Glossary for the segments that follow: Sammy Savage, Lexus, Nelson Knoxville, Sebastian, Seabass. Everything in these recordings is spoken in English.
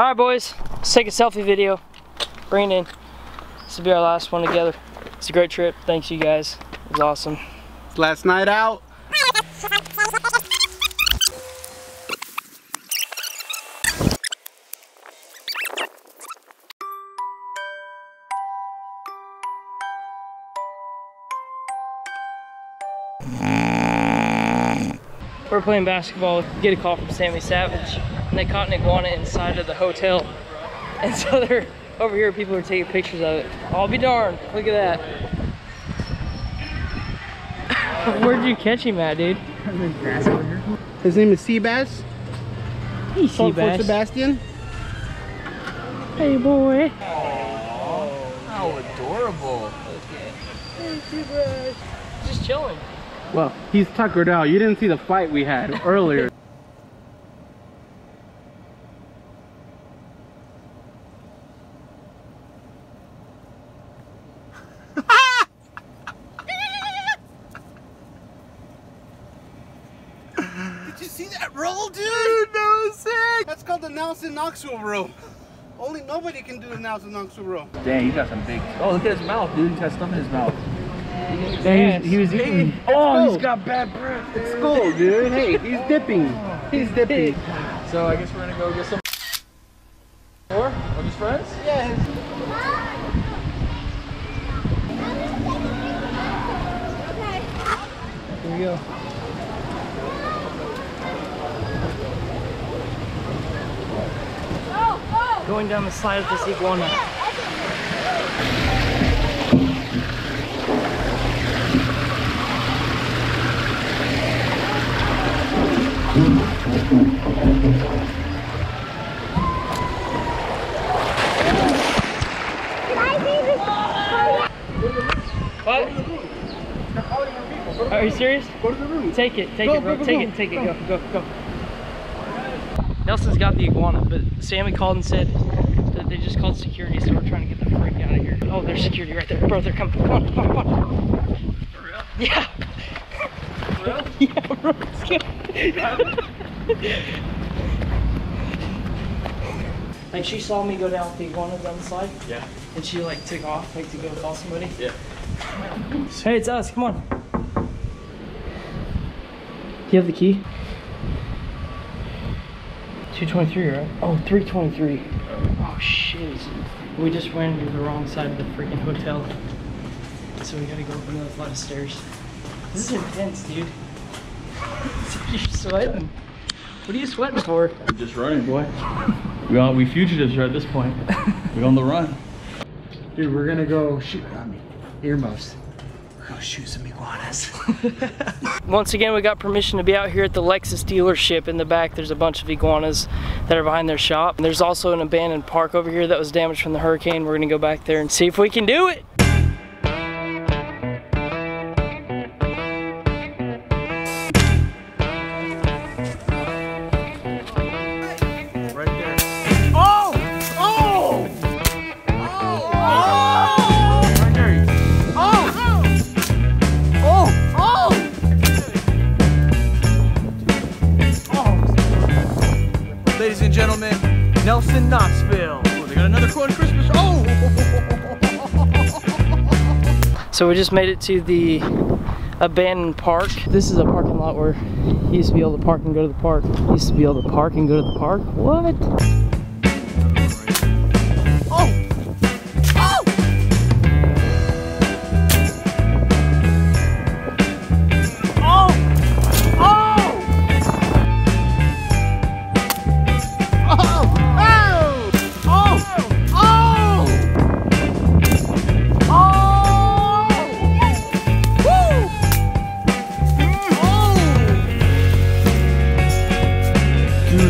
All right, boys, let's take a selfie video. Bring it in. This will be our last one together. It's a great trip. Thanks, you guys. It was awesome. Last night out. We're playing basketball. We get a call from Sammy Savage, and they caught an iguana inside of the hotel. And so they're over here, people are taking pictures of it. I'll be darned. Look at that. Where'd you catch him at, dude? His name is Seabass. Hey, Seabass. Sebastian. Hey, boy. Aww, how adorable. Hey, Seabass. Just chilling. Well, he's tuckered out. You didn't see the fight we had earlier. Did you see that roll, dude? That was sick! That's called the Nelson Knoxville roll. Only nobody can do the Nelson Knoxville roll. Dang, you got some big... Oh, look at his mouth, dude. He's got stuff in his mouth. He was eating. Oh, he's got bad breath. Dude. It's cool, dude. Hey, he's dipping. He's dipping. So I guess we're gonna go get some more of his friends. Yes. Yeah. Here we go. Oh. Going down the slide of this iguana. What? Are you serious? Go to the room. Take it, take it, bro. Take it, go. Nelson's got the iguana, but Sammy called and said that they just called security, so we're trying to get the freak out of here. Oh, there's security right there. Bro, they're coming. Come on. For real? Yeah. For real? Yeah, bro. Let's go. Like, she saw me go down with the iguana down the slide. Yeah. And she like took off to go call somebody. Yeah. Hey, it's us, come on. Do you have the key? 223, right? Oh, 323. Oh shit. We just ran to the wrong side of the freaking hotel. So we gotta go up another flight of stairs. This is intense, dude. You're sweating. What are you sweating for? I'm just running, boy. We fugitives are at this point. We're on the run. Dude, we're gonna go shoot. I mean, earmuffs. We're gonna shoot some iguanas. Once again, we got permission to be out here at the Lexus dealership. In the back, there's a bunch of iguanas that are behind their shop. And there's also an abandoned park over here that was damaged from the hurricane. We're gonna go back there and see if we can do it. Ladies and gentlemen, Nelson Knoxville. Oh, they got another quote on Christmas. Oh! So we just made it to the abandoned park. This is a parking lot where he used to be able to park and go to the park. He used to be able to park and go to the park. What?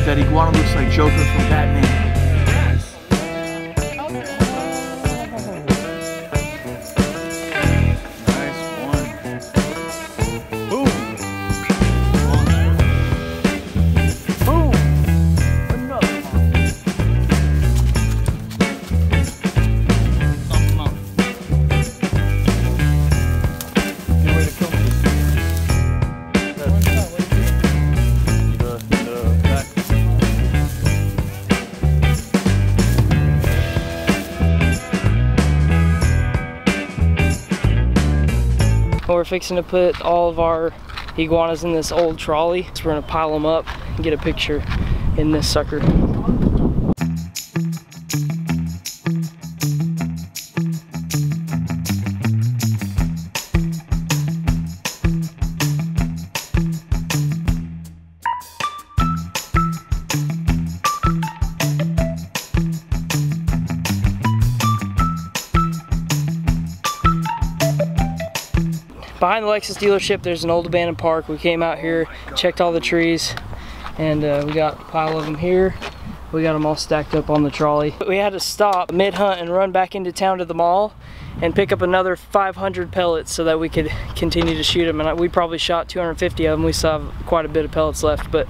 That iguana looks like Joker from Batman. We're fixing to put all of our iguanas in this old trolley. So we're gonna pile them up and get a picture in this sucker. Behind the Lexus dealership, there's an old abandoned park. We came out here, checked all the trees, and we got a pile of them here. We got them all stacked up on the trolley. We had to stop mid-hunt and run back into town to the mall and pick up another 500 pellets so that we could continue to shoot them. And we probably shot 250 of them. We still have quite a bit of pellets left, but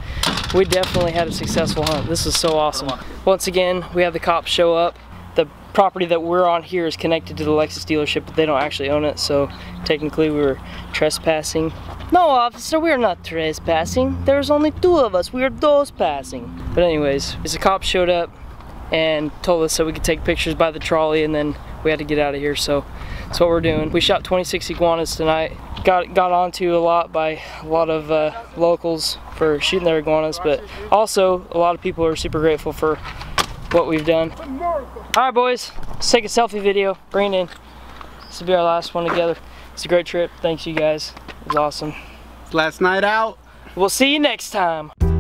we definitely had a successful hunt. This is so awesome. Once again, we have the cops show up. The property that we're on here is connected to the Lexus dealership, but they don't actually own it, so technically we were trespassing. No, officer, we are not trespassing. There's only two of us. We are those passing. But anyways, the cops showed up and told us that we could take pictures by the trolley, and then we had to get out of here, so that's what we're doing. We shot 26 iguanas tonight. Got onto a lot by a lot of locals for shooting their iguanas, but also a lot of people are super grateful for what we've done. Alright boys, let's take a selfie video, bring it in. This will be our last one together. It's a great trip, thanks you guys, it was awesome. It's last night out. We'll see you next time.